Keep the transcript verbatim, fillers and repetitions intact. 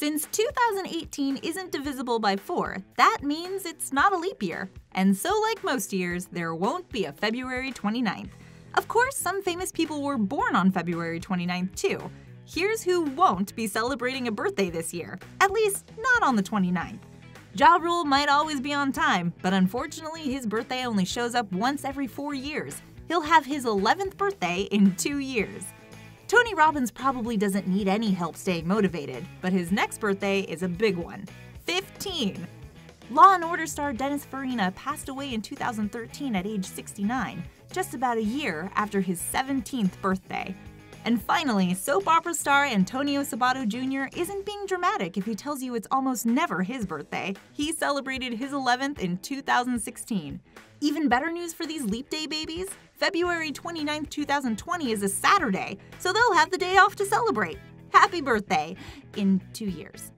Since two thousand eighteen isn't divisible by four, that means it's not a leap year. And so, like most years, there won't be a February twenty-ninth. Of course, some famous people were born on February twenty-ninth, too. Here's who won't be celebrating a birthday this year, at least not on the twenty-ninth. Ja Rule might always be on time, but unfortunately his birthday only shows up once every four years. He'll have his eleventh birthday in two years. Tony Robbins probably doesn't need any help staying motivated, but his next birthday is a big one. fifteen. Law and Order star Dennis Farina passed away in two thousand thirteen at age sixty-nine, just about a year after his seventeenth birthday. And finally, soap opera star Antonio Sabato Junior isn't being dramatic if he tells you it's almost never his birthday. He celebrated his eleventh in two thousand sixteen. Even better news for these leap day babies, February twenty-ninth, two thousand twenty is a Saturday, so they'll have the day off to celebrate. Happy birthday in two years.